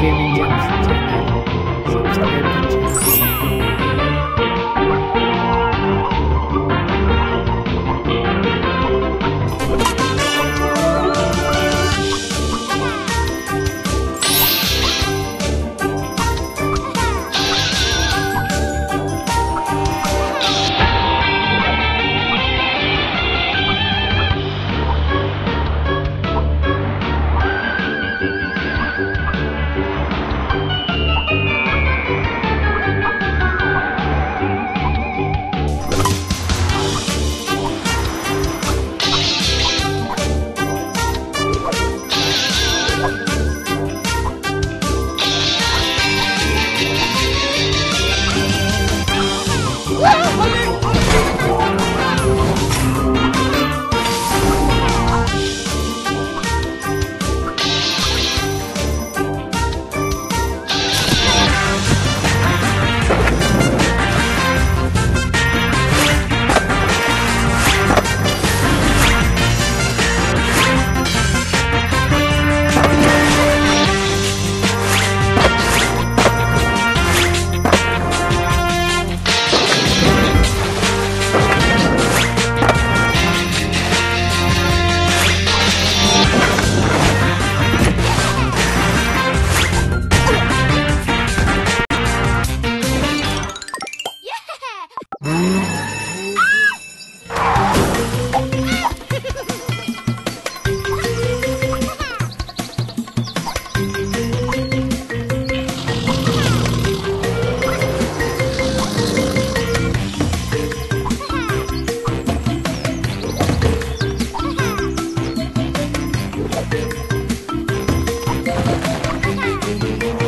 gaming games channel. Subscribe to